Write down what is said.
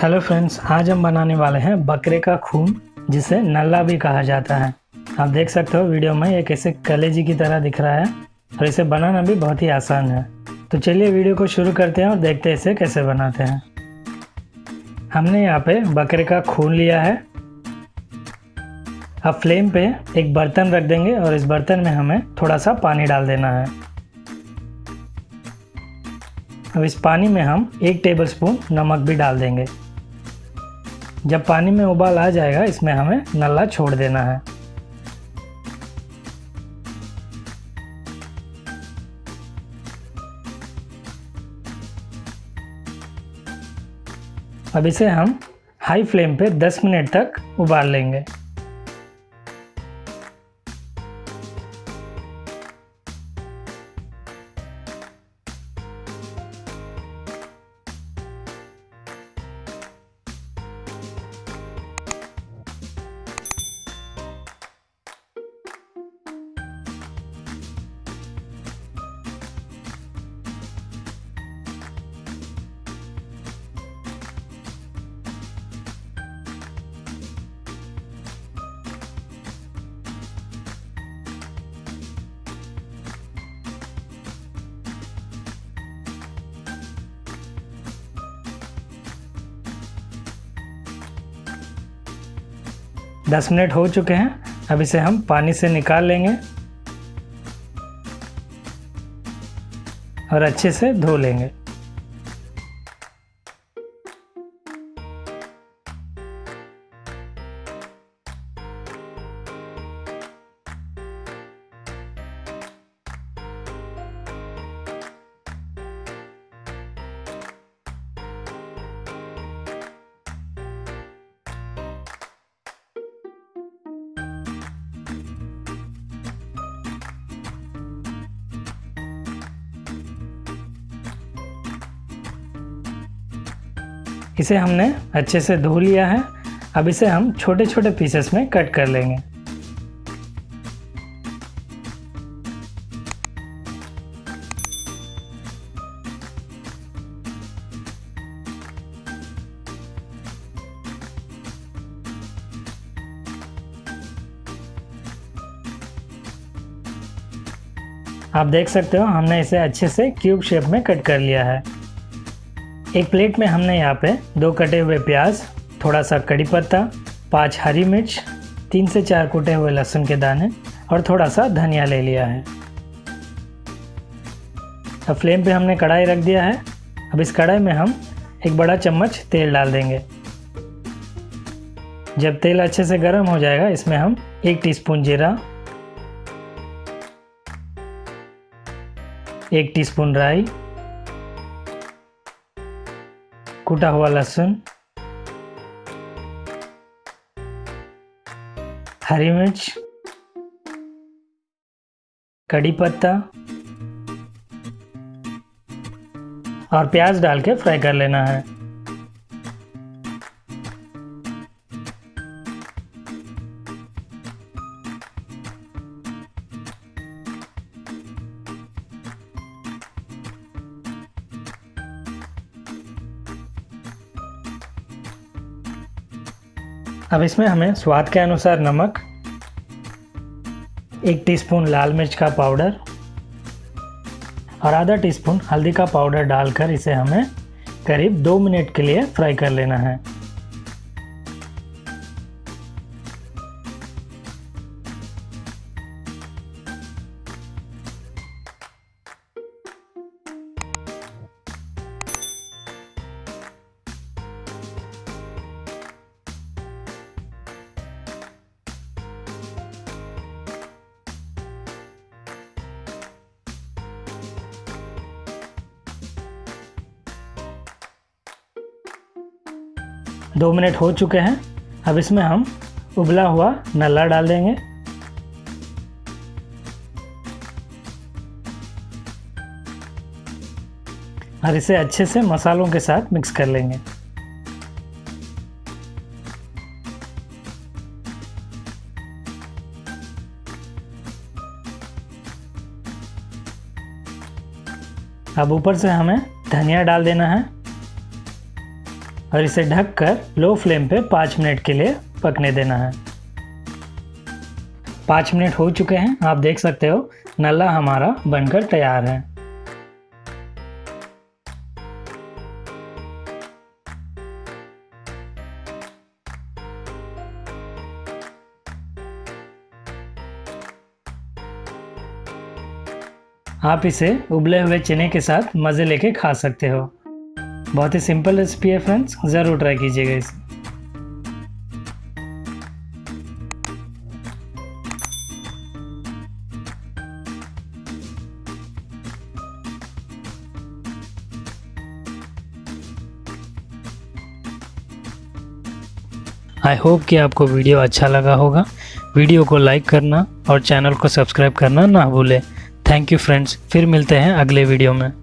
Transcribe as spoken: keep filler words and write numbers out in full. Hello friends, आज हम बनाने वाले हैं बकरे का खून, जिसे नल्ला भी कहा जाता है। आप देख सकते हो वीडियो में ये कैसे कलेजी की तरह दिख रहा है और इसे बनाना भी बहुत ही आसान है। तो चलिए वीडियो को शुरू करते हैं और देखते हैं इसे कैसे बनाते हैं। हमने यहाँ पे बकरे का खून लिया है। अब फ्लेम पे एक बर्तन रख देंगे और इस बर्तन में हमें थोड़ा सा पानी डाल देना है। अब इस पानी में हम एक टेबलस्पून नमक भी डाल देंगे। जब पानी में उबाल आ जाएगा इसमें हमें नल्ला छोड़ देना है। अब इसे हम हाई फ्लेम पे दस मिनट तक उबाल लेंगे। दस मिनट हो चुके हैं। अब इसे हम पानी से निकाल लेंगे और अच्छे से धो लेंगे। इसे हमने अच्छे से धो लिया है। अब इसे हम छोटे छोटे पीसेस में कट कर लेंगे। आप देख सकते हो हमने इसे अच्छे से क्यूब शेप में कट कर लिया है। एक प्लेट में हमने यहाँ पे दो कटे हुए प्याज, थोड़ा सा कड़ी पत्ता, पाँच हरी मिर्च, तीन से चार कूटे हुए लहसुन के दाने और थोड़ा सा धनिया ले लिया है। अब फ्लेम पे हमने कढ़ाई रख दिया है। अब इस कढ़ाई में हम एक बड़ा चम्मच तेल डाल देंगे। जब तेल अच्छे से गर्म हो जाएगा इसमें हम एक टीस्पून जीरा, एक टीस्पून राई, कूटा हुआ लहसुन, हरी मिर्च, कड़ी पत्ता और प्याज डाल के फ्राई कर लेना है। अब इसमें हमें स्वाद के अनुसार नमक, एक टीस्पून लाल मिर्च का पाउडर और आधा टीस्पून हल्दी का पाउडर डालकर इसे हमें करीब दो मिनट के लिए फ्राई कर लेना है। दो मिनट हो चुके हैं। अब इसमें हम उबला हुआ नल्ला डाल देंगे। और इसे अच्छे से मसालों के साथ मिक्स कर लेंगे। अब ऊपर से हमें धनिया डाल देना है और इसे ढककर लो फ्लेम पे पाँच मिनट के लिए पकने देना है। पाँच मिनट हो चुके हैं, आप देख सकते हो नल्ला हमारा बनकर तैयार है। आप इसे उबले हुए चने के साथ मज़े लेके खा सकते हो। बहुत ही सिंपल रेसिपी है फ्रेंड्स, ज़रूर ट्राई कीजिएगा इसे। आई होप कि आपको वीडियो अच्छा लगा होगा। वीडियो को लाइक करना और चैनल को सब्सक्राइब करना ना भूलें। थैंक यू फ्रेंड्स, फिर मिलते हैं अगले वीडियो में।